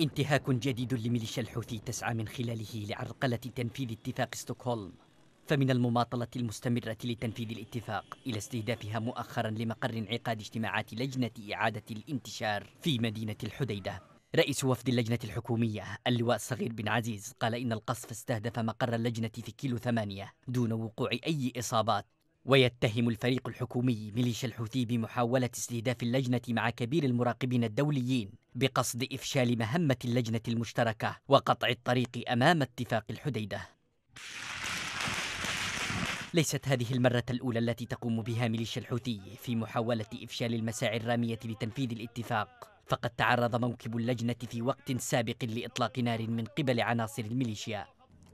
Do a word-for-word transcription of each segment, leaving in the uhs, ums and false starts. انتهاك جديد لميليشيا الحوثي تسعى من خلاله لعرقلة تنفيذ اتفاق ستوكهولم، فمن المماطلة المستمرة لتنفيذ الاتفاق إلى استهدافها مؤخرا لمقر انعقاد اجتماعات لجنة إعادة الانتشار في مدينة الحديدة. رئيس وفد اللجنة الحكومية اللواء صغير بن عزيز قال إن القصف استهدف مقر اللجنة في كيلو ثمانية دون وقوع أي إصابات، ويتهم الفريق الحكومي ميليشيا الحوثي بمحاولة استهداف اللجنة مع كبير المراقبين الدوليين بقصد إفشال مهمة اللجنة المشتركة وقطع الطريق أمام اتفاق الحديدة. ليست هذه المرة الأولى التي تقوم بها ميليشيا الحوثي في محاولة إفشال المساعي الرامية لتنفيذ الاتفاق، فقد تعرض موكب اللجنة في وقت سابق لإطلاق نار من قبل عناصر الميليشيا.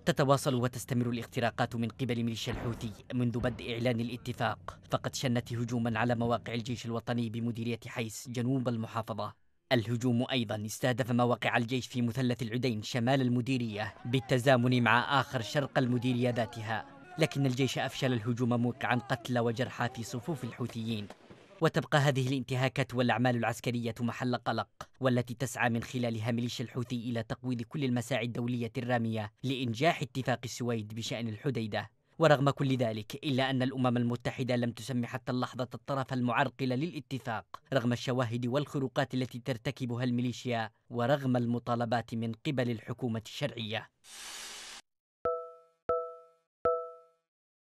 تتواصل وتستمر الاختراقات من قبل ميليشيا الحوثي منذ بدء إعلان الاتفاق، فقد شنت هجوما على مواقع الجيش الوطني بمديرية حيس جنوب المحافظة. الهجوم أيضا استهدف مواقع الجيش في مثلث العدين شمال المديرية بالتزامن مع آخر شرق المديرية ذاتها، لكن الجيش أفشل الهجوم موقعا قتلى وجرحى في صفوف الحوثيين. وتبقى هذه الانتهاكات والأعمال العسكرية محل قلق، والتي تسعى من خلالها ميليشيا الحوثي إلى تقويض كل المساعي الدولية الرامية لإنجاح اتفاق السويد بشأن الحديدة. ورغم كل ذلك إلا أن الأمم المتحدة لم تسمي حتى اللحظة الطرف المعرقل للاتفاق، رغم الشواهد والخروقات التي ترتكبها الميليشيا ورغم المطالبات من قبل الحكومة الشرعية.